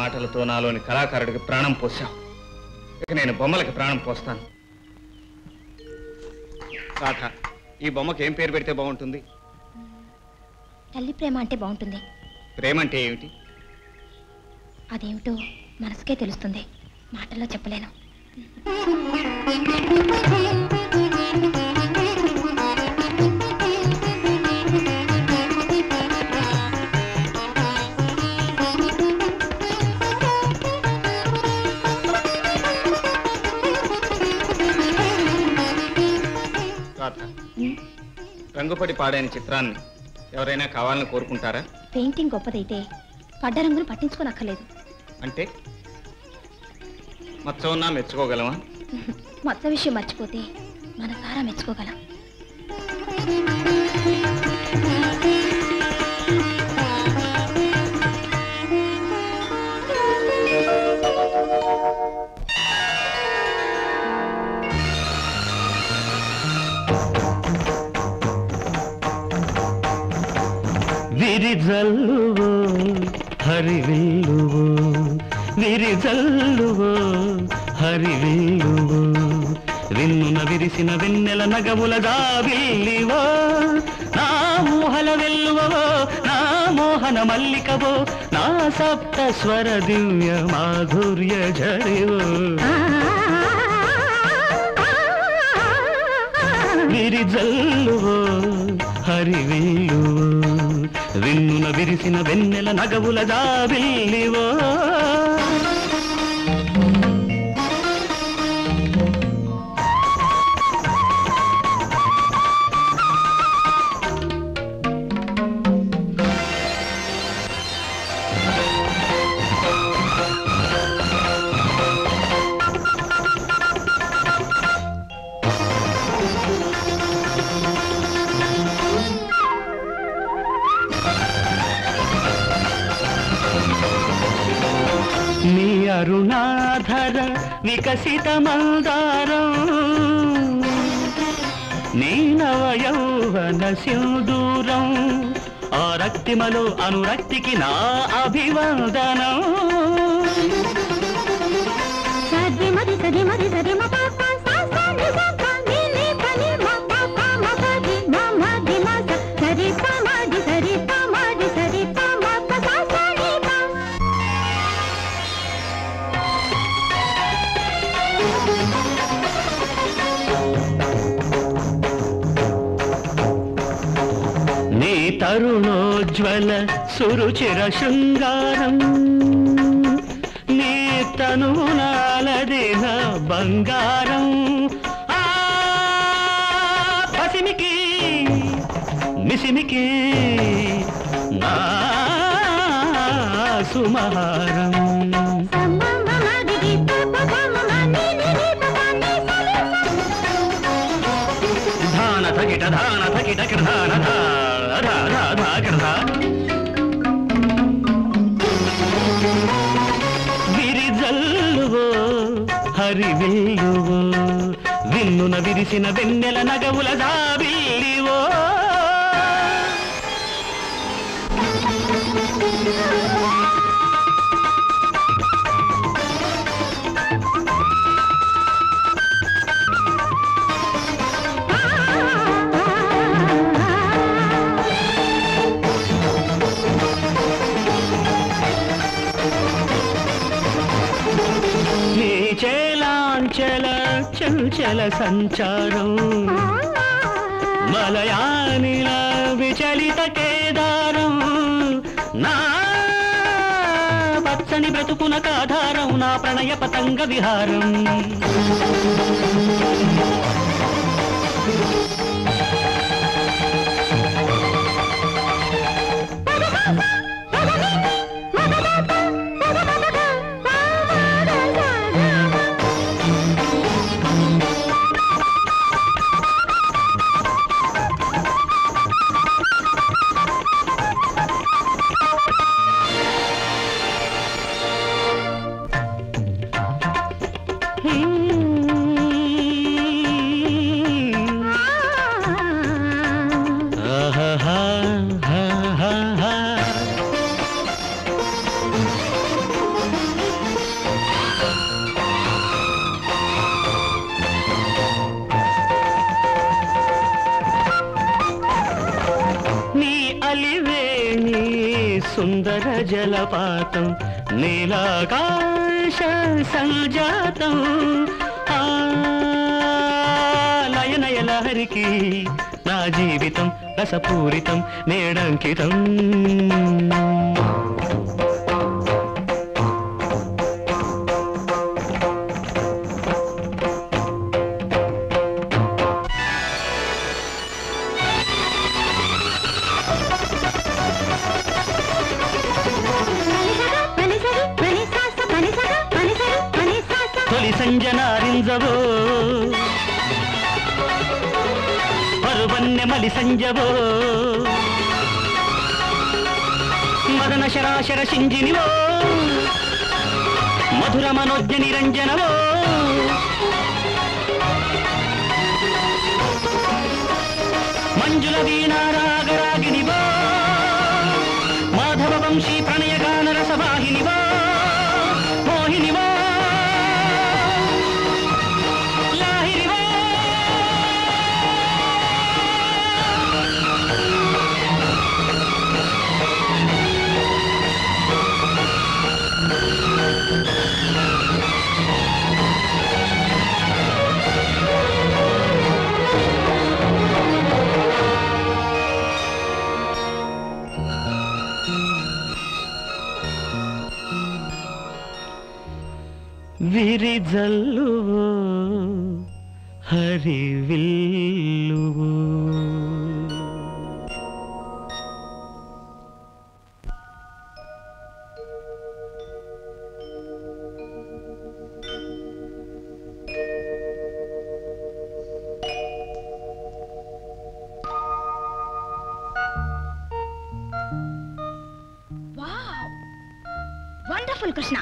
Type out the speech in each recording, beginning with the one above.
మాటలతో నాలోని కళాకారుడికి ప్రాణం పోసావు. ఇక నేను బొమ్మలకి ప్రాణం పోస్తాను. రాధ, ఈ బొమ్మకి ఏం పేరు పెడితే బాగుంటుంది? తల్లి ప్రేమ అంటే బాగుంటుంది. ప్రేమ అంటే ఏమిటి? అదేమిటో మనసుకే తెలుస్తుంది, మాటల్లో చెప్పలేను. రంగుపడి పాడైన చిత్రాన్ని ఎవరైనా కావాలని కోరుకుంటారా? పెయింటింగ్ గొప్పదైతే పడ్డ రంగును పట్టించుకోనక్కర్లేదు. అంటే మచ్చ ఉన్నా మెచ్చుకోగలమా? మచ్చ విషయం మర్చిపోతే మనసారా మెచ్చుకోగలం. విరిజల్లువో హరివిల్లువో, విరిజల్లువో హరివిల్లువో, విన్నున విరిసిన వెన్నెల నగముల దావిల్లివో, నా మోహన వెల్లువో నా మోహన మల్లికవో, నా సప్త స్వర దివ్య మాధుర్య ఝరివో. విరిజల్లువో హరివిల్లువో, విన్నున విరిసిన వెన్నెల నగవుల జాబిల్లివో. అరుణాధర వికసిత మందారం, నీ నవయౌవన సింధూరం, ఆ రక్తిమలో అనురక్తికి నా అభివందనం. తరుణోజ్వల సురుచిర శృంగారం, నీ తనువు నాలదే నా బంగారం. ఆ పసిమికి మిసిమికి నా సుమహారం. ధాన తగిట ధాన తగిట ధాన ధా హరివిల్లువో, విన్నున విరిసిన వెన్నెల నగవుల జాబిల్లివో. చల సంచారం మలయానిల విచలిత కేదారం, నా పచ్చని బ్రతుకునక ఆధారం, నా ప్రణయ పతంగ విహారం. జలపాతం నీలాకాశ సంజాతం ఆ నయనయ లహరికి నా జీవితం రసపూరితం నేడంకితం ಸಂಜವೋ ಮದನ ಶರಾಶರ ಸಿಂಜಿನಿವೋ ಮಧುರ ಮನೋಜ್ಞ ನಿರಂಜನವೋ ಮಂಜುಲ ವೀಣಾ ರಾಗರಾಗಿನಿವೋ ಮಾಧವ ವಂಶಿ ಪ್ರಣಯ ಗಾನ ರಸವಾಹಿನಿವೋ ಮೋಹಿನಿವೋ ವಿರಿಜಲ್ಲುವೋ ಹರಿವಿಲ್ಲುವೋ ವಂಡರ್ಫುಲ್ ಕೃಷ್ಣ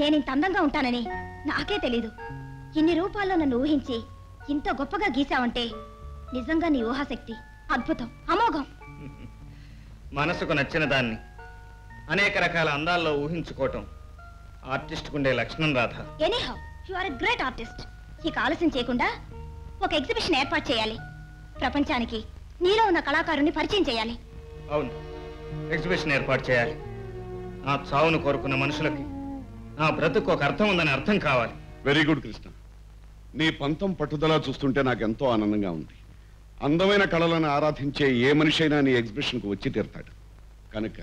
నేనింత అందంగా ఉంటానని నాకే తెలీదు. ఇన్ని రూపాల్లో నన్ను ఊహించి ఇంత గొప్పగా గీసావంటే నిజంగా నీ ఊహాశక్తి అద్భుతం, అమోఘం. మనసుకు నచ్చిన దాన్ని అనేక రకాల అందాల్లో ఊహించుకోవటం ఆర్టిస్ట్ కుండే లక్షణం Radha. Anyhow you are a great artist. ఇక ఆలస్యం చేయకుండా ఒక ఎగ్జిబిషన్ ఏర్పాటు చేయాలి. ప్రపంచానికి నీలో ఉన్న కళాకారుని పరిచయం చేయాలి. అవును, ఎగ్జిబిషన్ ఏర్పాటు చేయాలి. ఆ చావును కోరుకున్న మనుషులకి నా బ్రతుకు ఒక అర్థం ఉందని అర్థం కావాలి. వెరీ గుడ్ కృష్ణ, నీ పంతం పట్టుదల చూస్తుంటే నాకెంతో ఆనందంగా ఉంది. అందమైన కళలను ఆరాధించే ఏ మనిషి అయినా నీ ఎగ్జిబిషన్కు వచ్చి తీరుతాడు కనుక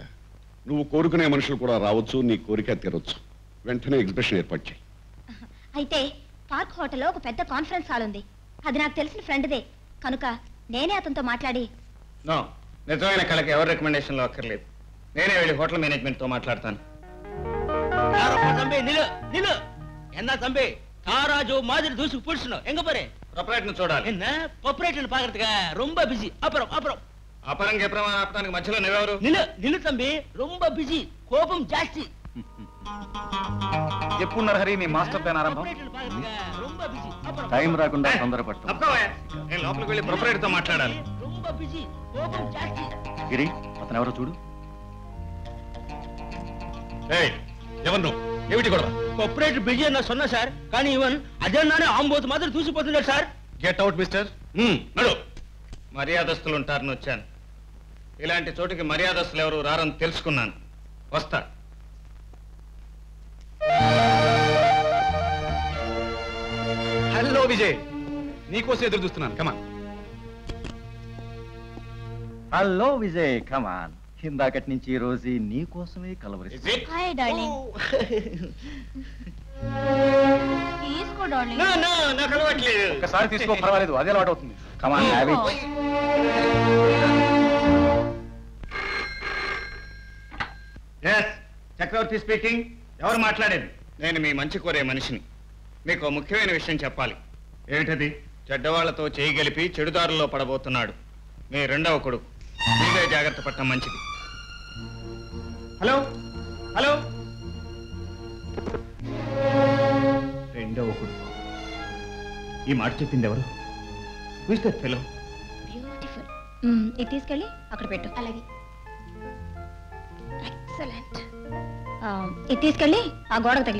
నువ్వు కోరుకునే మనుషులు కూడా రావచ్చు, నీ కోరిక తీరొచ్చు. వెంటనే ఎగ్జిబిషన్ ఏర్పాటు చేయి. అయితే పార్క్ హోటల్లో ఒక పెద్ద కాన్ఫరెన్స్ హాల్ ఉంది. అది నాకు తెలిసిన ఫ్రెండ్దే కనుక నేనే అతనితో మాట్లాడి. నిజమైన కళకి ఎవరి రికమెండేషన్లో అక్కర్లేదు, నేనే వెళ్ళి హోటల్ మేనేజ్మెంట్తో మాట్లాడతాను. ఎవరో చూడు. కోఆపరేటివ్ బిజీ అన్నా సొన్నా సార్, కానీ ఇవన్ అదేనానే ఆంబోతు మాత్రం చూసిపోతున్నాడు సార్. Get out mister. మర్యాదస్తులు ఉంటారని వచ్చాను, ఇలాంటి చోటుకి మర్యాదస్తులు ఎవరు రారని తెలుసుకున్నాను. వస్తా. హలో విజయ్, నీకోసం ఎదురు చూస్తున్నాను. కమాన్. Hello Vijay, come on. ఇందాకటి నుంచి ఈ రోజు నీ కోసమే కలవరిస్తా. Hi darling. తీసుకో డార్లింగ్. నో నో, నాకు అలవాట్లేదు. ఒకసారి తీసుకో పర్వాలేదు, అదే అలవాటు అవుతుంది. Come on have it. yes Chakravarthi speaking. ఎవరు మాట్లాడేది? నేను మీ మంచి కోరే మనిషిని. మీకు ముఖ్యమైన విషయం చెప్పాలి. ఏమిటది? చెడ్డవాళ్లతో చేయగలిపి చెడుదారుల్లో పడబోతున్నాడు మీ రెండవ కొడుకు. మీరే జాగ్రత్త పట్టడం మంచిది. Hello hello. రెండవ కొడుకు, ఈ మాట చెప్పింది ఎవరు? Mister fellow. బ్యూటిఫుల్. ఇది తీసుకెళ్ళి అక్కడ పెట్టు. అలాగే. ఎక్సలెంట్. ఇది తీసుకెళ్ళి ఆ గోడకు తగిలి